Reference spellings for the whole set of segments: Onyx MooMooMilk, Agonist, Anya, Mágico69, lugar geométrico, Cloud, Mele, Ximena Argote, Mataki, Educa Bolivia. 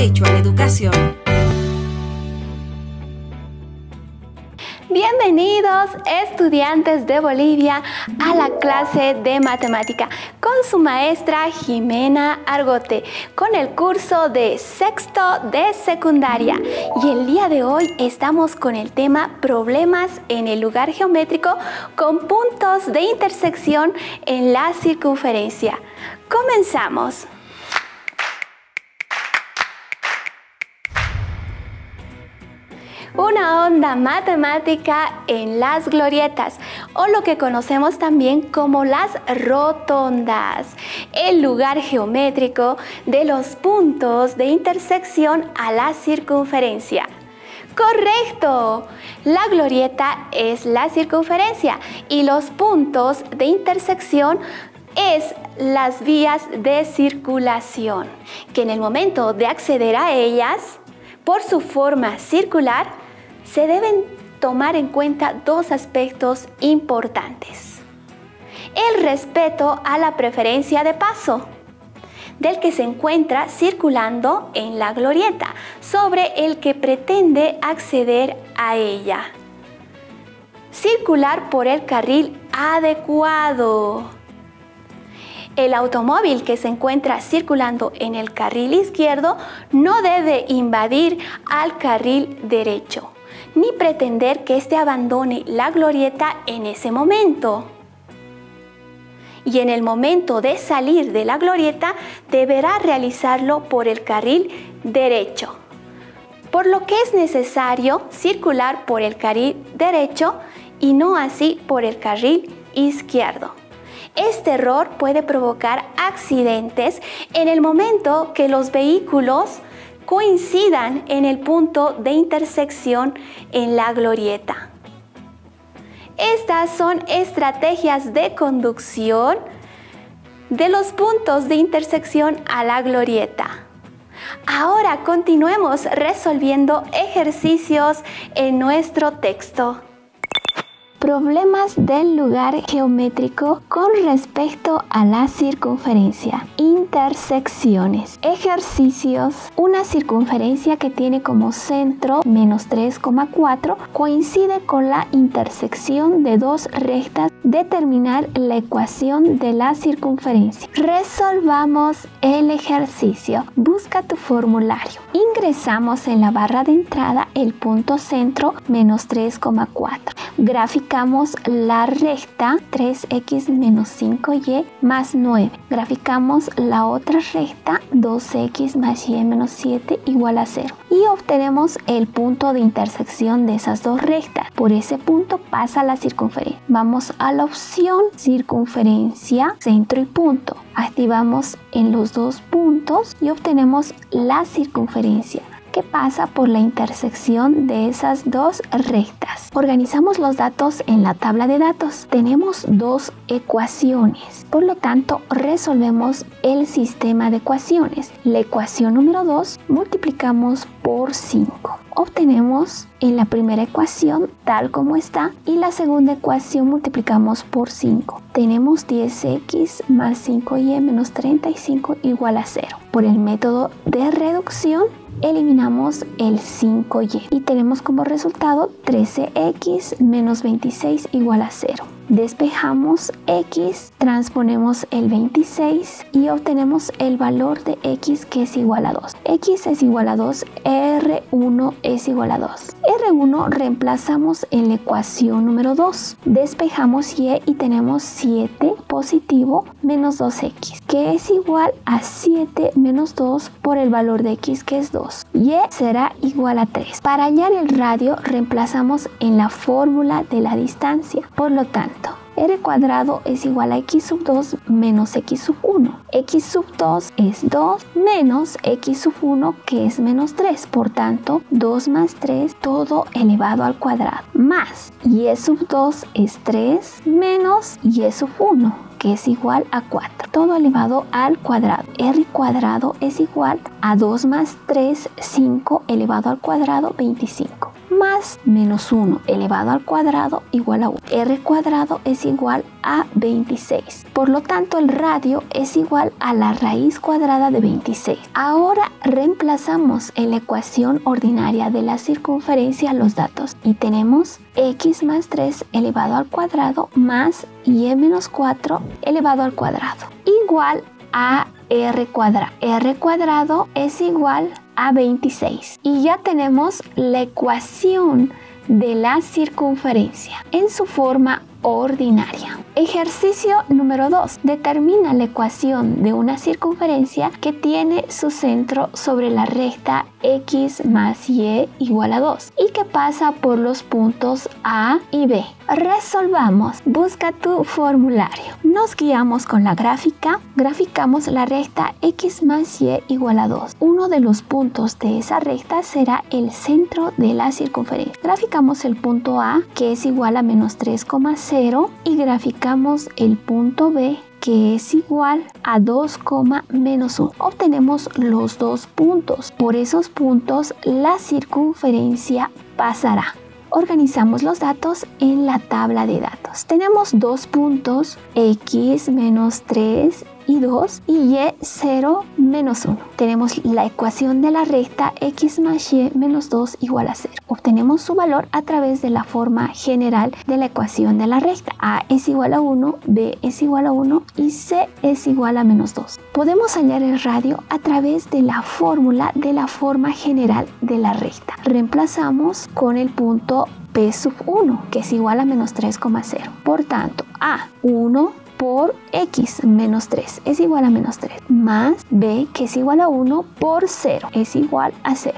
derecho a la educación. Bienvenidos, estudiantes de Bolivia, a la clase de matemática con su maestra Ximena Argote, con el curso de sexto de secundaria. Y el día de hoy estamos con el tema problemas en el lugar geométrico con puntos de intersección en la circunferencia. ¡Comenzamos! Una onda matemática en las glorietas, o lo que conocemos también como las rotondas, el lugar geométrico de los puntos de intersección a la circunferencia. ¡Correcto! La glorieta es la circunferencia y los puntos de intersección es las vías de circulación, que en el momento de acceder a ellas, por su forma circular, se deben tomar en cuenta dos aspectos importantes. El respeto a la preferencia de paso del que se encuentra circulando en la glorieta sobre el que pretende acceder a ella. Circular por el carril adecuado. El automóvil que se encuentra circulando en el carril izquierdo no debe invadir al carril derecho, ni pretender que éste abandone la glorieta en ese momento. Y en el momento de salir de la glorieta deberá realizarlo por el carril derecho, por lo que es necesario circular por el carril derecho y no así por el carril izquierdo. Este error puede provocar accidentes en el momento que los vehículos coincidan en el punto de intersección en la glorieta. Estas son estrategias de conducción de los puntos de intersección a la glorieta. Ahora continuemos resolviendo ejercicios en nuestro texto. Problemas del lugar geométrico con respecto a la circunferencia. Intersecciones. Ejercicios. Una circunferencia que tiene como centro -3,4 coincide con la intersección de dos rectas. Determinar la ecuación de la circunferencia. Resolvamos el ejercicio. Busca tu formulario. Ingresamos en la barra de entrada el punto centro -3,4. Graficamos la recta 3x menos 5y más 9. Graficamos la otra recta 2x más y menos 7 igual a 0. Y obtenemos el punto de intersección de esas dos rectas. Por ese punto pasa la circunferencia. Vamos a la opción circunferencia, centro y punto. Activamos en los dos puntos y obtenemos la circunferencia que pasa por la intersección de esas dos rectas. Organizamos los datos en la tabla de datos. Tenemos dos ecuaciones, por lo tanto resolvemos el sistema de ecuaciones. La ecuación número 2 multiplicamos por 5. Obtenemos en la primera ecuación tal como está y la segunda ecuación multiplicamos por 5. Tenemos 10x más 5y menos 35 igual a 0. Por el método de reducción eliminamos el 5y y tenemos como resultado 13x menos 26 igual a 0. Despejamos x, transponemos el 26 y obtenemos el valor de x que es igual a 2. X es igual a 2, R1 es igual a 2. R1 reemplazamos en la ecuación número 2. Despejamos y tenemos 7 positivo menos 2x, que es igual a 7 menos 2 por el valor de x que es 2. Y será igual a 3. Para hallar el radio reemplazamos en la fórmula de la distancia. Por lo tanto, R cuadrado es igual a x sub 2 menos x sub 1. X sub 2 es 2 menos x sub 1 que es menos 3. Por tanto, 2 más 3 todo elevado al cuadrado. Más y sub 2 es 3 menos y sub 1 que es igual a 4. Todo elevado al cuadrado. R cuadrado es igual a 2 más 3, 5 elevado al cuadrado, 25. más menos 1 elevado al cuadrado igual a 1. R cuadrado es igual a 26. Por lo tanto, el radio es igual a la raíz cuadrada de 26. Ahora reemplazamos en la ecuación ordinaria de la circunferencia los datos y tenemos x más 3 elevado al cuadrado más y menos 4 elevado al cuadrado igual a r cuadrado. R cuadrado es igual a 26 y ya tenemos la ecuación de la circunferencia en su forma ordinaria. Ejercicio número 2. Determina la ecuación de una circunferencia que tiene su centro sobre la recta x más y igual a 2 y que pasa por los puntos A y B. Resolvamos. Busca tu formulario. Nos guiamos con la gráfica. Graficamos la recta x más y igual a 2. Uno de los puntos de esa recta será el centro de la circunferencia. Graficamos el punto A, que es igual a menos 3,0, y graficamos el punto B, que es igual a 2,-1. Obtenemos los dos puntos. Por esos puntos la circunferencia pasará. Organizamos los datos en la tabla de datos. Tenemos dos puntos, x menos 3 y 2 y y 0 menos 1. Tenemos la ecuación de la recta x más y menos 2 igual a 0. Obtenemos su valor a través de la forma general de la ecuación de la recta. A es igual a 1, b es igual a 1 y c es igual a menos 2. Podemos hallar el radio a través de la fórmula de la forma general de la recta. Reemplazamos con el punto p sub 1, que es igual a menos 3,0. Por tanto, a 1 por x menos 3 es igual a menos 3, más b, que es igual a 1 por 0 es igual a 0,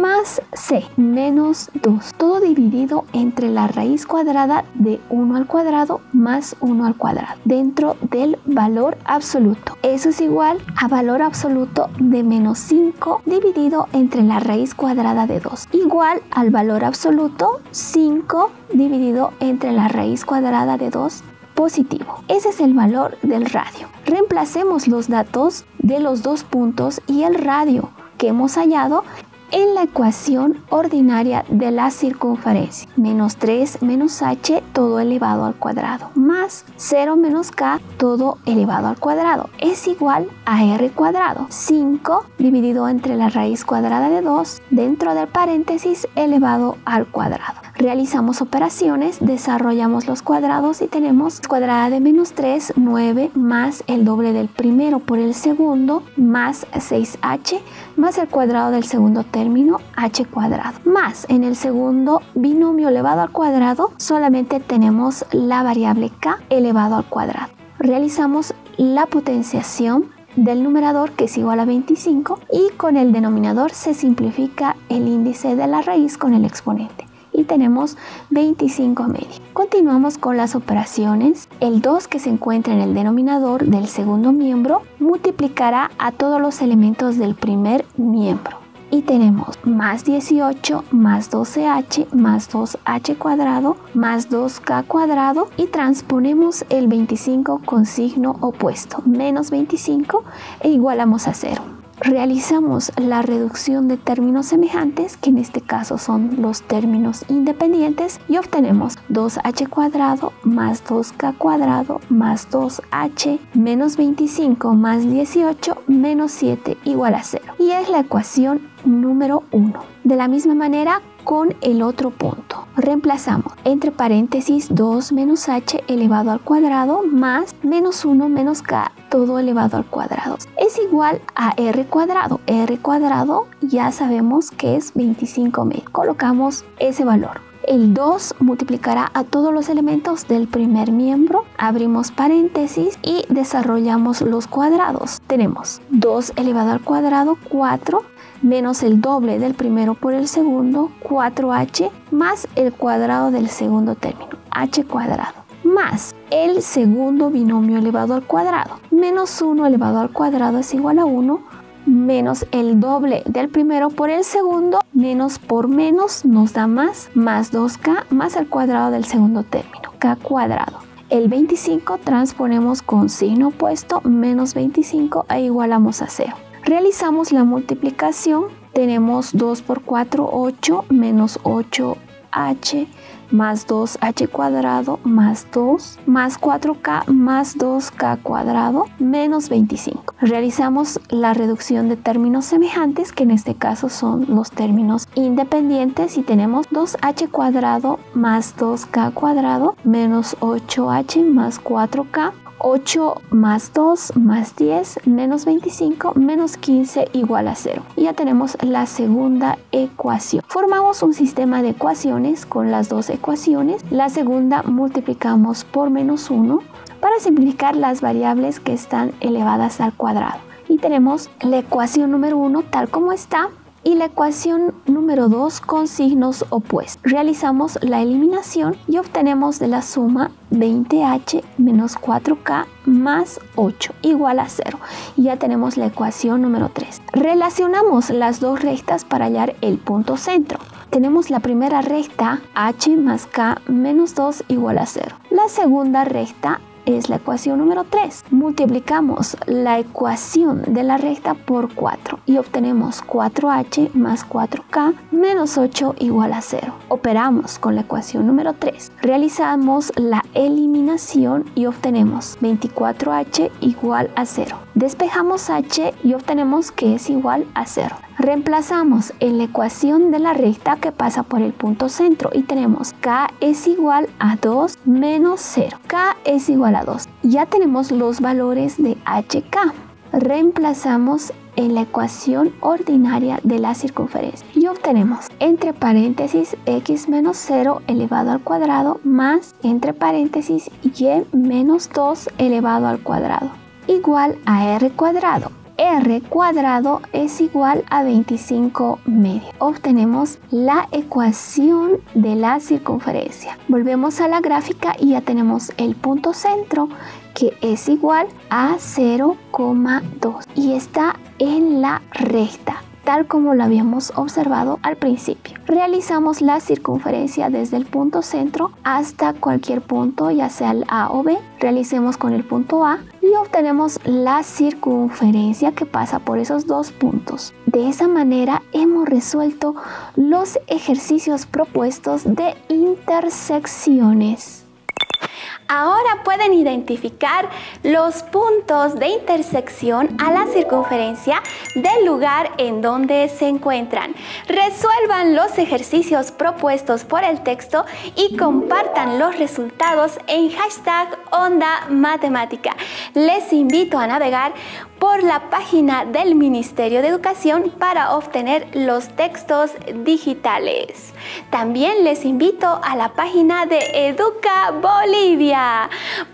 más c menos 2, todo dividido entre la raíz cuadrada de 1 al cuadrado más 1 al cuadrado dentro del valor absoluto. Eso es igual a valor absoluto de menos 5 dividido entre la raíz cuadrada de 2, igual al valor absoluto 5 dividido entre la raíz cuadrada de 2 positivo. Ese es el valor del radio. Reemplacemos los datos de los dos puntos y el radio que hemos hallado en la ecuación ordinaria de la circunferencia. Menos 3 menos h todo elevado al cuadrado más 0 menos k todo elevado al cuadrado es igual a r cuadrado. 5 dividido entre la raíz cuadrada de 2 dentro del paréntesis elevado al cuadrado. Realizamos operaciones, desarrollamos los cuadrados y tenemos cuadrada de menos 3, 9 más el doble del primero por el segundo más 6h más el cuadrado del segundo término h cuadrado, más en el segundo binomio elevado al cuadrado solamente tenemos la variable k elevado al cuadrado. Realizamos la potenciación del numerador, que es igual a 25, y con el denominador se simplifica el índice de la raíz con el exponente y tenemos 25/2. Continuamos con las operaciones. El 2 que se encuentra en el denominador del segundo miembro multiplicará a todos los elementos del primer miembro y tenemos más 18 más 12h más 2h cuadrado más 2k cuadrado y transponemos el 25 con signo opuesto, menos 25 e igualamos a 0. Realizamos la reducción de términos semejantes, que en este caso son los términos independientes, y obtenemos 2h cuadrado más 2k cuadrado más 2h menos 25 más 18 menos 7 igual a 0 y es la ecuación número 1. De la misma manera con el otro punto. Reemplazamos entre paréntesis 2 menos h elevado al cuadrado más menos 1 menos k todo elevado al cuadrado es igual a r cuadrado. R cuadrado ya sabemos que es 25/2. Colocamos ese valor. El 2 multiplicará a todos los elementos del primer miembro, abrimos paréntesis y desarrollamos los cuadrados. Tenemos 2 elevado al cuadrado, 4, menos el doble del primero por el segundo, 4h, más el cuadrado del segundo término, h cuadrado, más el segundo binomio elevado al cuadrado, menos 1 elevado al cuadrado es igual a 1, menos el doble del primero por el segundo, menos por menos nos da más 2k más el cuadrado del segundo término, k cuadrado. El 25 transponemos con signo opuesto, menos 25 e igualamos a 0. Realizamos la multiplicación tenemos 2 por 4, 8, menos 8h, más 2h cuadrado, más 2, más 4k, más 2k cuadrado, menos 25. Realizamos la reducción de términos semejantes, que en este caso son los términos independientes, y tenemos 2h cuadrado más 2k cuadrado, menos 8h más 4k, 8 más 2 más 10 menos 25 menos 15 igual a 0. Ya tenemos la segunda ecuación. Formamos un sistema de ecuaciones con las dos ecuaciones. La segunda multiplicamos por menos 1 para simplificar las variables que están elevadas al cuadrado. Y tenemos la ecuación número 1 tal como está. Y la ecuación número 2 con signos opuestos. Realizamos la eliminación y obtenemos de la suma 20h menos 4k más 8 igual a 0. Y ya tenemos la ecuación número 3. Relacionamos las dos rectas para hallar el punto centro. Tenemos la primera recta h más k menos 2 igual a 0. La segunda recta es la ecuación número 3. Multiplicamos la ecuación de la recta por 4 y obtenemos 4h más 4k menos 8 igual a 0. Operamos con la ecuación número 3. Realizamos la eliminación y obtenemos 24h igual a 0. Despejamos h y obtenemos que es igual a 0. Reemplazamos en la ecuación de la recta que pasa por el punto centro y tenemos k es igual a 2 menos 0. K es igual a 2. Ya tenemos los valores de hk. Reemplazamos en la ecuación ordinaria de la circunferencia y obtenemos entre paréntesis x menos 0 elevado al cuadrado más entre paréntesis y menos 2 elevado al cuadrado igual a r cuadrado. R cuadrado es igual a 25 medio. Obtenemos la ecuación de la circunferencia. Volvemos a la gráfica y ya tenemos el punto centro que es igual a 0,2 y está en la recta, tal como lo habíamos observado al principio. Realizamos la circunferencia desde el punto centro hasta cualquier punto, ya sea el A o B. Realicemos con el punto A y obtenemos la circunferencia que pasa por esos dos puntos. De esa manera hemos resuelto los ejercicios propuestos de intersecciones. Ahora pueden identificar los puntos de intersección a la circunferencia del lugar en donde se encuentran. Resuelvan los ejercicios propuestos por el texto y compartan los resultados en hashtag Onda Matemática. Les invito a navegar por la página del Ministerio de Educación para obtener los textos digitales. También les invito a la página de Educa Bolivia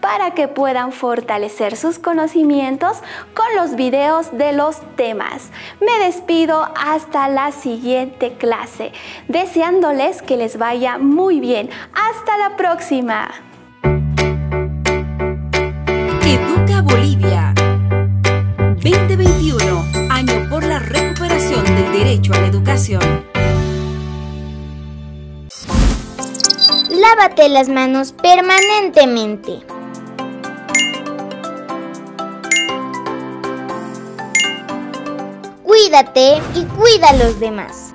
para que puedan fortalecer sus conocimientos con los videos de los temas. Me despido hasta la siguiente clase, deseándoles que les vaya muy bien. ¡Hasta la próxima! Educa Bolivia 2021, año por la recuperación del derecho a la educación. Lávate las manos permanentemente. Cuídate y cuida a los demás.